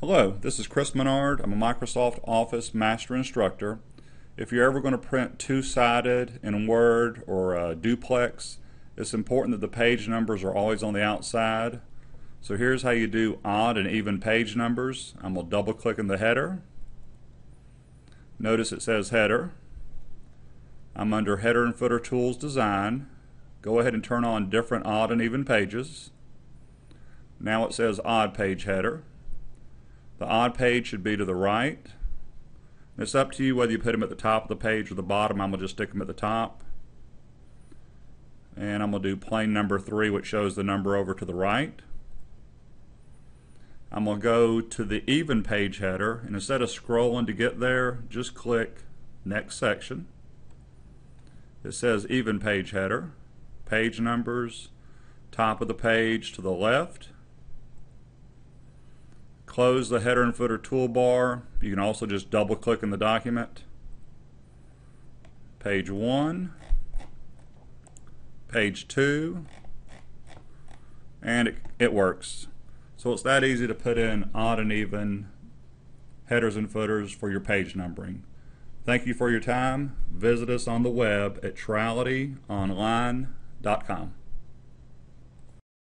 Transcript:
Hello, this is Chris Menard. I'm a Microsoft Office Master Instructor. If you're ever going to print two-sided in Word or a duplex, it's important that the page numbers are always on the outside. So here's how you do odd and even page numbers. I'm going to double-click in the header. Notice it says Header. I'm under Header and Footer Tools Design. Go ahead and turn on different odd and even pages. Now it says Odd Page Header. The odd page should be to the right. It's up to you whether you put them at the top of the page or the bottom. I'm going to just stick them at the top. And I'm going to do plain number 3, which shows the number over to the right. I'm going to go to the even page header, and instead of scrolling to get there, just click Next Section. It says Even Page Header, page numbers, top of the page to the left. Close the header and footer toolbar. You can also just double click in the document. Page 1, page 2, and it works. So it's that easy to put in odd and even headers and footers for your page numbering. Thank you for your time. Visit us on the web at trialityonline.com.